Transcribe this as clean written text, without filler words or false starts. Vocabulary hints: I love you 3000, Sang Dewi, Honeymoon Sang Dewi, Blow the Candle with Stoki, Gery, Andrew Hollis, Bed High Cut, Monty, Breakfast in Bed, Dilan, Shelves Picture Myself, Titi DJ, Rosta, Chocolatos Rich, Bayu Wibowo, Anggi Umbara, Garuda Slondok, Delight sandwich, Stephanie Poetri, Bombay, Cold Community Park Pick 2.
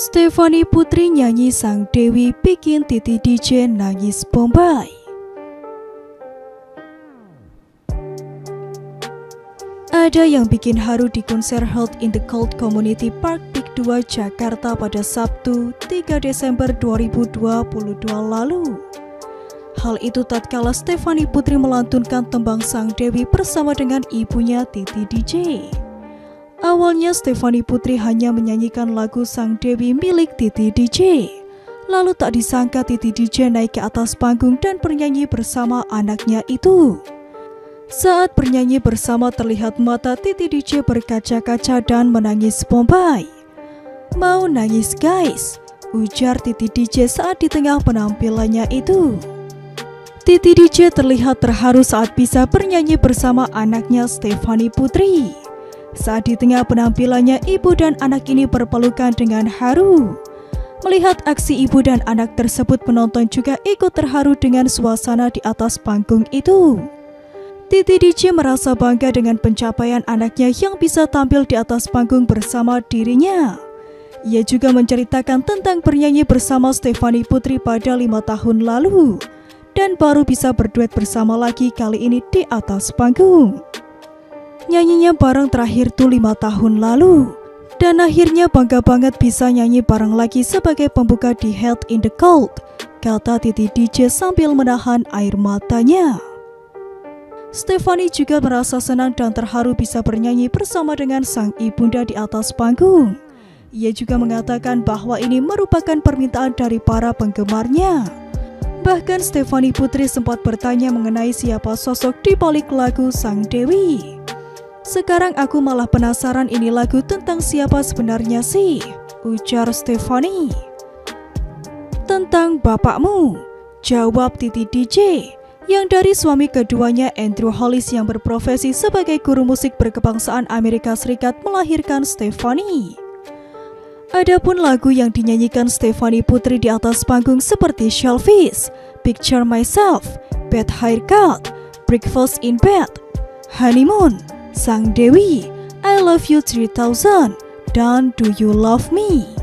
Stephanie Poetri nyanyi Sang Dewi bikin Titi DJ nangis Bombay. Ada yang bikin haru di konser held in the Cold Community Park Pick 2 Jakarta pada Sabtu 3 Desember 2022 lalu. Hal itu tatkala Stephanie Poetri melantunkan tembang Sang Dewi bersama dengan ibunya Titi DJ. Awalnya Stephanie Poetri hanya menyanyikan lagu Sang Dewi milik Titi DJ. Lalu tak disangka Titi DJ naik ke atas panggung dan bernyanyi bersama anaknya itu. Saat bernyanyi bersama terlihat mata Titi DJ berkaca-kaca dan menangis Bombay. "Mau nangis guys," ujar Titi DJ saat di tengah penampilannya itu. Titi DJ terlihat terharu saat bisa bernyanyi bersama anaknya Stephanie Poetri. Saat di tengah penampilannya, ibu dan anak ini berpelukan dengan haru. Melihat aksi ibu dan anak tersebut, penonton juga ikut terharu dengan suasana di atas panggung itu. Titi DJ merasa bangga dengan pencapaian anaknya yang bisa tampil di atas panggung bersama dirinya. Ia juga menceritakan tentang bernyanyi bersama Stephanie Poetri pada 5 tahun lalu, dan baru bisa berduet bersama lagi kali ini di atas panggung. Nyanyinya bareng terakhir tuh 5 tahun lalu, dan akhirnya bangga banget bisa nyanyi bareng lagi sebagai pembuka di Held in the Cold, kata Titi DJ sambil menahan air matanya. Stephanie juga merasa senang dan terharu bisa bernyanyi bersama dengan sang ibunda di atas panggung. Ia juga mengatakan bahwa ini merupakan permintaan dari para penggemarnya. Bahkan Stephanie Poetri sempat bertanya mengenai siapa sosok di balik lagu Sang Dewi. "Sekarang aku malah penasaran ini lagu tentang siapa sebenarnya sih," ujar Stephanie. "Tentang bapakmu," jawab Titi DJ, yang dari suami keduanya Andrew Hollis yang berprofesi sebagai guru musik berkebangsaan Amerika Serikat melahirkan Stephanie. Adapun lagu yang dinyanyikan Stephanie Poetri di atas panggung seperti Shelves Picture Myself, Bed High Cut, Breakfast in Bed, Honeymoon Sang Dewi, I Love You 3000, dan Do You Love Me?